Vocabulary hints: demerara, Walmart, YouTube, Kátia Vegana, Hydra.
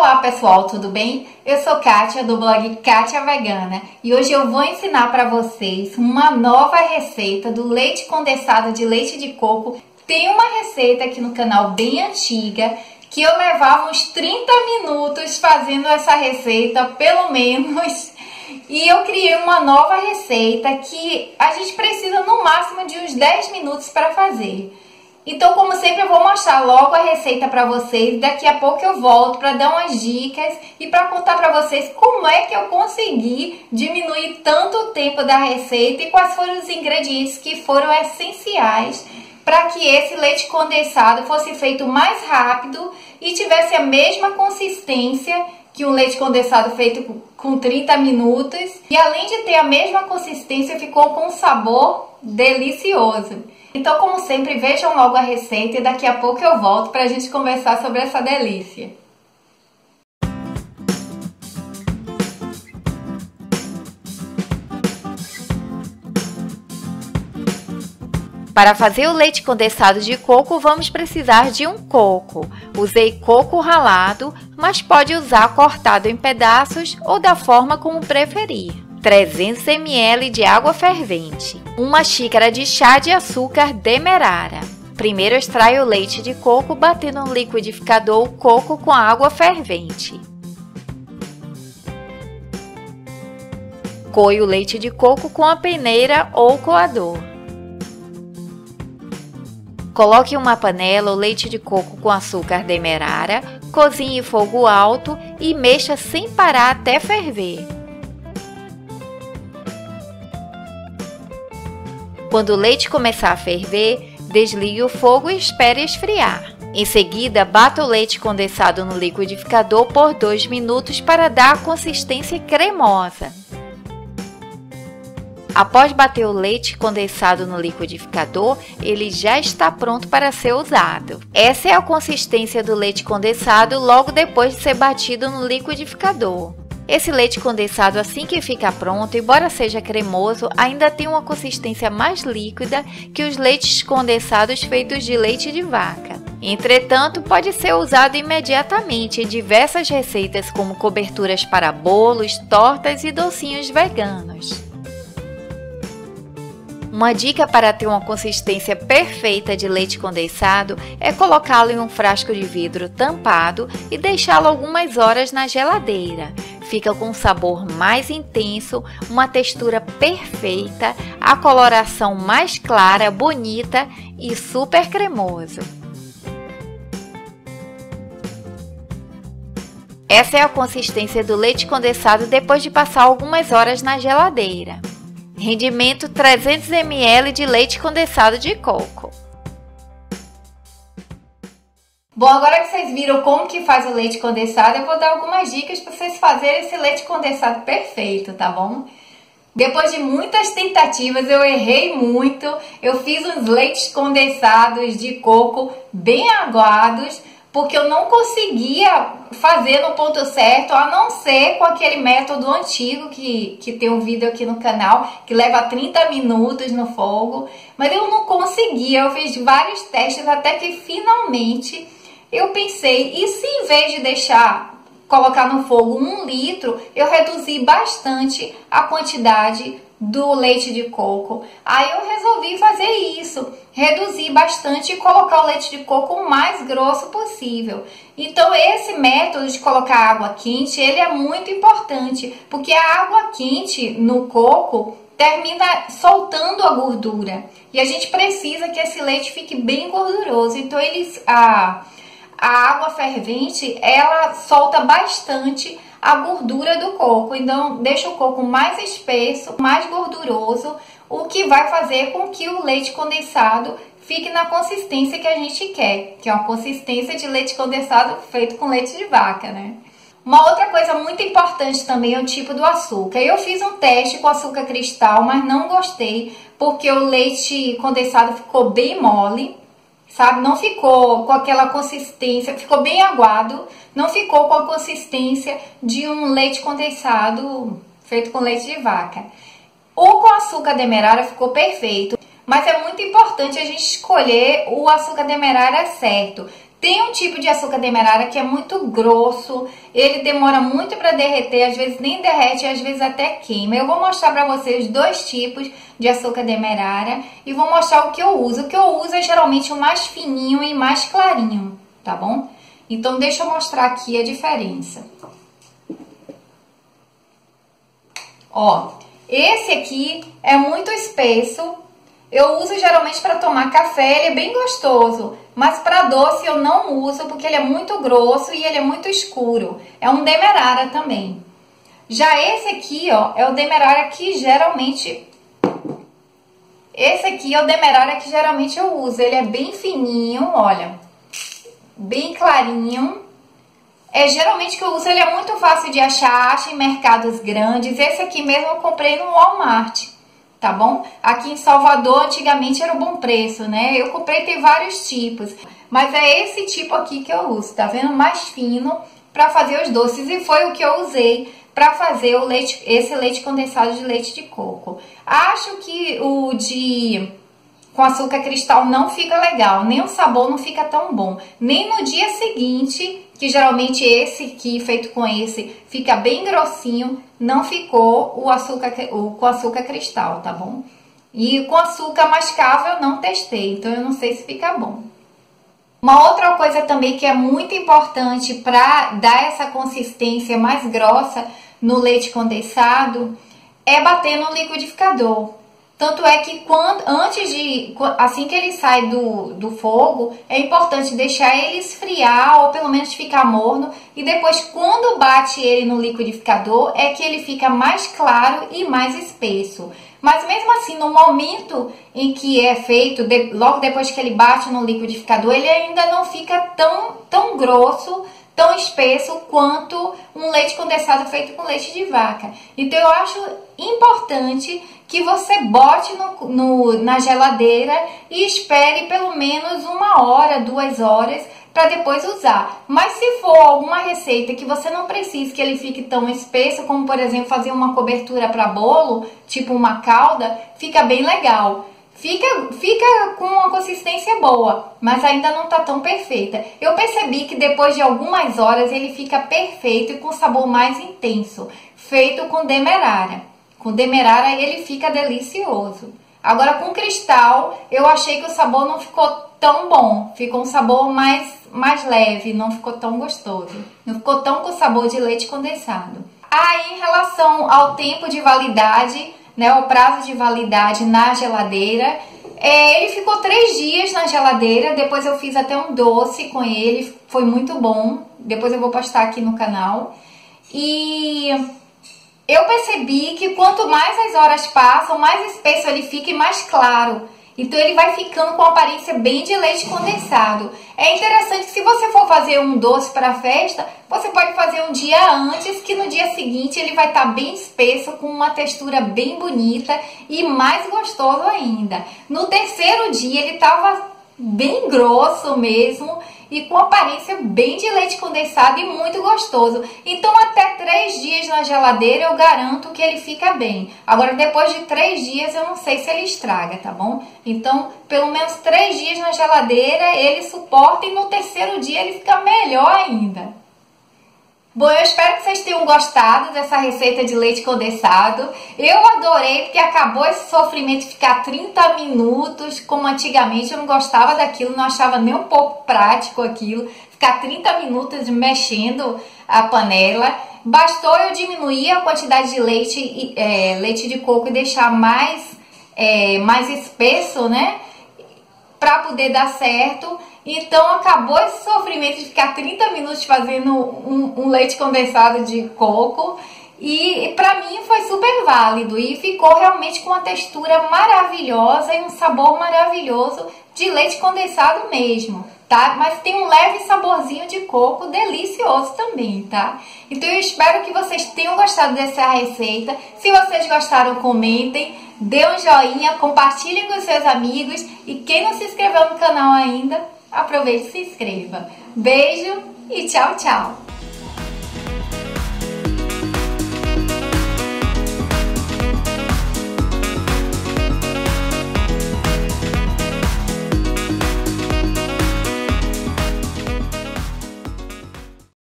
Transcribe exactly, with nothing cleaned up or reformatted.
Olá pessoal, tudo bem? Eu sou Kátia do blog Kátia Vegana e hoje eu vou ensinar para vocês uma nova receita do leite condensado de leite de coco. Tem uma receita aqui no canal bem antiga que eu levava uns trinta minutos fazendo essa receita, pelo menos, e eu criei uma nova receita que a gente precisa no máximo de uns dez minutos para fazer. Então, como sempre, eu vou mostrar logo a receita para vocês. Daqui a pouco eu volto para dar umas dicas e para contar para vocês como é que eu consegui diminuir tanto o tempo da receita e quais foram os ingredientes que foram essenciais para que esse leite condensado fosse feito mais rápido e tivesse a mesma consistência que um leite condensado feito com trinta minutos. E além de ter a mesma consistência, ficou com um sabor delicioso. Então, como sempre, vejam logo a receita e daqui a pouco eu volto para a gente conversar sobre essa delícia. Para fazer o leite condensado de coco, vamos precisar de um coco. Usei coco ralado, mas pode usar cortado em pedaços ou da forma como preferir. trezentos mililitros de água fervente, uma xícara de chá de açúcar demerara. Primeiro extraia o leite de coco batendo no liquidificador o coco com a água fervente. Coe o leite de coco com a peneira ou coador. Coloque em uma panela o leite de coco com açúcar demerara, cozinhe em fogo alto e mexa sem parar até ferver. Quando o leite começar a ferver, desligue o fogo e espere esfriar. Em seguida, bata o leite condensado no liquidificador por dois minutos para dar a consistência cremosa. Após bater o leite condensado no liquidificador, ele já está pronto para ser usado. Essa é a consistência do leite condensado logo depois de ser batido no liquidificador. Esse leite condensado, assim que fica pronto, embora seja cremoso, ainda tem uma consistência mais líquida que os leites condensados feitos de leite de vaca. Entretanto, pode ser usado imediatamente em diversas receitas como coberturas para bolos, tortas e docinhos veganos. Uma dica para ter uma consistência perfeita de leite condensado é colocá-lo em um frasco de vidro tampado e deixá-lo algumas horas na geladeira. Fica com um sabor mais intenso, uma textura perfeita, a coloração mais clara, bonita e super cremoso. Essa é a consistência do leite condensado depois de passar algumas horas na geladeira. Rendimento trezentos mililitros de leite condensado de coco. Bom, agora que vocês viram como que faz o leite condensado, eu vou dar algumas dicas para vocês fazerem esse leite condensado perfeito, tá bom? Depois de muitas tentativas, eu errei muito, eu fiz uns leites condensados de coco bem aguados, porque eu não conseguia fazer no ponto certo, a não ser com aquele método antigo que, que tem um vídeo aqui no canal, que leva trinta minutos no fogo, mas eu não conseguia, eu fiz vários testes até que finalmente eu pensei, e se em vez de deixar, colocar no fogo um litro, eu reduzi bastante a quantidade do leite de coco. Aí eu resolvi fazer isso, reduzir bastante e colocar o leite de coco o mais grosso possível. Então esse método de colocar água quente, ele é muito importante, porque a água quente no coco termina soltando a gordura. E a gente precisa que esse leite fique bem gorduroso, então eles, a, a água fervente, ela solta bastante a gordura do coco, então deixa o coco mais espesso, mais gorduroso, o que vai fazer com que o leite condensado fique na consistência que a gente quer, que é uma consistência de leite condensado feito com leite de vaca, né? Uma outra coisa muito importante também é o tipo do açúcar. Eu fiz um teste com açúcar cristal, mas não gostei, porque o leite condensado ficou bem mole, sabe? Não ficou com aquela consistência, ficou bem aguado, não ficou com a consistência de um leite condensado feito com leite de vaca. Ou com açúcar demerara ficou perfeito, mas é muito importante a gente escolher o açúcar demerara certo. Tem um tipo de açúcar demerara que é muito grosso, ele demora muito para derreter, às vezes nem derrete, às vezes até queima. Eu vou mostrar para vocês dois tipos de açúcar demerara e vou mostrar o que eu uso. O que eu uso é geralmente o mais fininho e mais clarinho, tá bom? Então deixa eu mostrar aqui a diferença. Ó, esse aqui é muito espesso. Eu uso geralmente para tomar café, ele é bem gostoso, mas para doce eu não uso porque ele é muito grosso e ele é muito escuro. É um demerara também. Já esse aqui, ó, é o demerara que geralmente... Esse aqui é o demerara que geralmente eu uso. Ele é bem fininho, olha, bem clarinho. É geralmente que eu uso, ele é muito fácil de achar, acha em mercados grandes. Esse aqui mesmo eu comprei no Walmart. Tá bom? Aqui em Salvador, antigamente era um bom preço, né? Eu comprei, tem vários tipos. Mas é esse tipo aqui que eu uso, tá vendo? Mais fino, pra fazer os doces. E foi o que eu usei pra fazer o leite, esse leite condensado de leite de coco. Acho que o de... com açúcar cristal não fica legal, nem o sabor não fica tão bom. Nem no dia seguinte, que geralmente esse aqui, feito com esse, fica bem grossinho, não ficou o açúcar, o, com açúcar cristal, tá bom? E com açúcar mascavo eu não testei, então eu não sei se fica bom. Uma outra coisa também que é muito importante para dar essa consistência mais grossa no leite condensado é bater no liquidificador. Tanto é que quando, antes de, assim que ele sai do, do fogo, é importante deixar ele esfriar ou pelo menos ficar morno. E depois, quando bate ele no liquidificador, é que ele fica mais claro e mais espesso. Mas mesmo assim, no momento em que é feito, de, logo depois que ele bate no liquidificador, ele ainda não fica tão, tão grosso, tão espesso quanto um leite condensado feito com leite de vaca. Então eu acho importante que você bote no, no, na geladeira e espere pelo menos uma hora, duas horas para depois usar. Mas se for alguma receita que você não precisa que ele fique tão espesso, como por exemplo fazer uma cobertura para bolo, tipo uma calda, fica bem legal. Fica, fica com uma consistência boa, mas ainda não tá tão perfeita. Eu percebi que depois de algumas horas ele fica perfeito e com sabor mais intenso, feito com demerara. Com demerara ele fica delicioso. Agora com cristal eu achei que o sabor não ficou tão bom, ficou um sabor mais, mais leve, não ficou tão gostoso, não ficou tão com sabor de leite condensado. Aí em relação ao tempo de validade, né, o prazo de validade na geladeira, é, ele ficou três dias na geladeira, depois eu fiz até um doce com ele, foi muito bom, depois eu vou postar aqui no canal. E eu percebi que quanto mais as horas passam, mais espesso ele fica e mais claro. Então ele vai ficando com aparência bem de leite condensado. É interessante que se você for fazer um doce para festa, você pode fazer um dia antes, que no dia seguinte ele vai estar tá bem espesso, com uma textura bem bonita e mais gostoso ainda. No terceiro dia ele estava bem grosso mesmo e com aparência bem de leite condensado e muito gostoso. Então até três dias na geladeira eu garanto que ele fica bem. Agora depois de três dias eu não sei se ele estraga, tá bom? Então pelo menos três dias na geladeira ele suporta e no terceiro dia ele fica melhor ainda. Bom, eu espero que vocês tenham gostado dessa receita de leite condensado. Eu adorei porque acabou esse sofrimento de ficar trinta minutos, como antigamente eu não gostava daquilo, não achava nem um pouco prático aquilo. Ficar trinta minutos mexendo a panela. Bastou eu diminuir a quantidade de leite, é, leite de coco e deixar mais, é, mais espesso, né? Pra poder dar certo. Então acabou esse sofrimento de ficar trinta minutos fazendo um, um leite condensado de coco e pra mim foi super válido e ficou realmente com uma textura maravilhosa e um sabor maravilhoso de leite condensado mesmo, tá? Mas tem um leve saborzinho de coco delicioso também, tá? Então eu espero que vocês tenham gostado dessa receita. Se vocês gostaram, comentem. Dê um joinha, compartilhe com seus amigos e quem não se inscreveu no canal ainda, aproveite e se inscreva. Beijo e tchau, tchau!